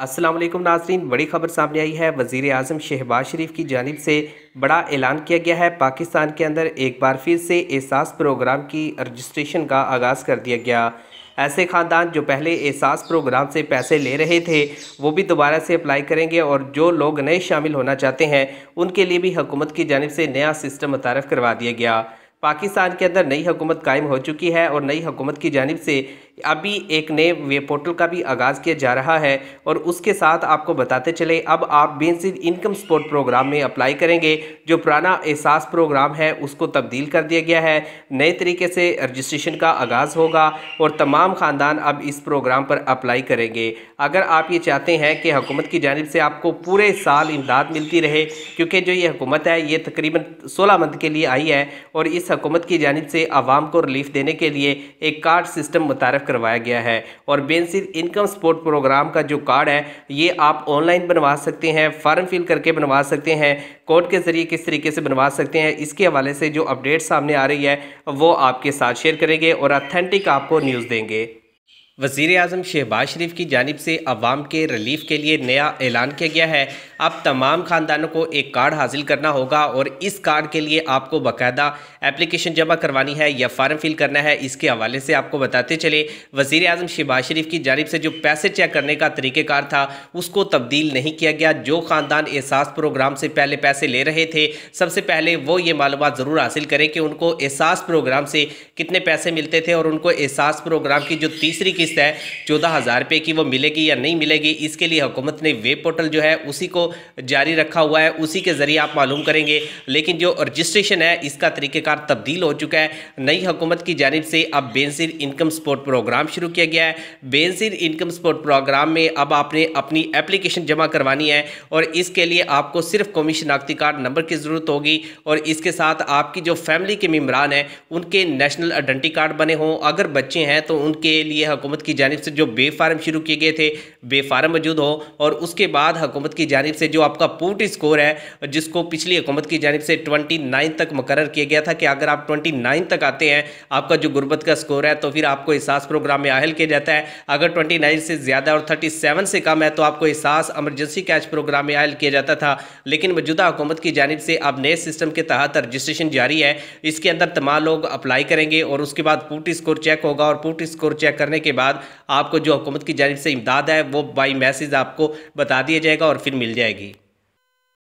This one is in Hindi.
अस्सलाम वालेकुम नाज़रीन, बड़ी खबर सामने आई है। वज़ीर आज़म शहबाज शरीफ की जानिब से बड़ा ऐलान किया गया है। पाकिस्तान के अंदर एक बार फिर से एहसास प्रोग्राम की रजिस्ट्रेशन का आगाज़ कर दिया गया। ऐसे ख़ानदान जो पहले एहसास प्रोग्राम से पैसे ले रहे थे वो भी दोबारा से अप्लाई करेंगे, और जो लोग नए शामिल होना चाहते हैं उनके लिए भी हुकूमत की जानिब से नया सिस्टम मुतारफ़ करवा दिया गया। पाकिस्तान के अंदर नई हुकूमत कायम हो चुकी है और नई हुकूमत की जानिब से अभी एक नए वेब पोर्टल का भी आगाज़ किया जा रहा है। और उसके साथ आपको बताते चले, अब आप बेनज़ीर इनकम सपोर्ट प्रोग्राम में अप्लाई करेंगे। जो पुराना एहसास प्रोग्राम है उसको तब्दील कर दिया गया है। नए तरीके से रजिस्ट्रेशन का आगाज़ होगा और तमाम ख़ानदान अब इस प्रोग्राम पर अप्लाई करेंगे। अगर आप ये चाहते हैं कि हुकूमत की जानिब से आपको पूरे साल इमदाद मिलती रहे, क्योंकि जो ये हुकूमत है ये तकरीबन 16 मंथ के लिए आई है, और इस हुकूमत की जानिब से आवाम को रिलीफ देने के लिए एक कार्ड सिस्टम मुतारफ़ करवाया गया है। और बेनज़ीर इनकम सपोर्ट प्रोग्राम का जो कार्ड है ये आप ऑनलाइन बनवा सकते हैं, फॉर्म फिल करके बनवा सकते हैं, कोड के ज़रिए किस तरीके से बनवा सकते हैं, इसके हवाले से जो अपडेट सामने आ रही है वो आपके साथ शेयर करेंगे और ऑथेंटिक आपको न्यूज़ देंगे। वज़ीर आज़म शहबाज शरीफ की जानिब से अवाम के रिलीफ के लिए नया ऐलान किया गया है। अब तमाम ख़ानदानों को एक कार्ड हासिल करना होगा और इस कार्ड के लिए आपको बाकायदा एप्लीकेशन जमा करवानी है या फार्म फिल करना है। इसके हवाले से आपको बताते चले, वज़ीर आज़म शहबाज शरीफ की जानिब से जो पैसे चेक करने का तरीक़ेकार था उसको तब्दील नहीं किया गया। जो ख़ानदान एहसास प्रोग्राम से पहले पैसे ले रहे थे सबसे पहले वो ये मालूमात ज़रूर हासिल करें कि उनको एहसास प्रोग्राम से कितने पैसे मिलते थे, और उनको एहसास प्रोग्राम की जो तीसरी है 14,000 रुपये की वो मिलेगी या नहीं मिलेगी। इसके लिए हुकूमत ने वेब पोर्टल जो है उसी को जारी रखा हुआ है, उसी के जरिए आप मालूम करेंगे। लेकिन जो रजिस्ट्रेशन है इसका तरीक़ेकार तब्दील हो चुका है। नई हुकूमत की जानिब से अब बेनज़ीर इनकम सपोर्ट प्रोग्राम शुरू किया गया है। बेनज़ीर इनकम सपोर्ट प्रोग्राम में अब आपने अपनी एप्लीकेशन जमा करवानी है, और इसके लिए आपको सिर्फ कौमी शनाख्ती कार्ड नंबर की ज़रूरत होगी, और इसके साथ आपकी जो फैमिली के मेम्बरान हैं उनके नेशनल आइडेंटिटी कार्ड बने हों। अगर बच्चे हैं तो उनके लिए हुकूमत की जानिब से जो बे फार्म शुरू किए गए थे बे फार्म मौजूद हो, और उसके बाद हुकूमत की जानिब से जो आपका पुट स्कोर है जिसको पिछली हुकूमत की जानिब से 29 तक मुकर्रर किया गया था कि अगर आप 29 तक आते हैं आपका जो गुर्बत का स्कोर है तो फिर आपको एहसास प्रोग्राम में अहल किया जाता है। अगर 29 से ज़्यादा और 37 से कम है तो आपको एहसास एमरजेंसी कैश प्रोग्राम में अहल किया जाता था। लेकिन मौजूदा हुकूमत की जानिब से अब नए सिस्टम के तहत रजिस्ट्रेशन जारी है। इसके अंदर तमाम लोग अप्लाई करेंगे और उसके बाद पुट स्कोर चेक होगा, और पुट स्कोर चेक करने के बाद आपको जो हुकूमत की जानिब से इमदाद है वो बाई मैसेज आपको बता दिया जाएगा और फिर मिल जाएगी।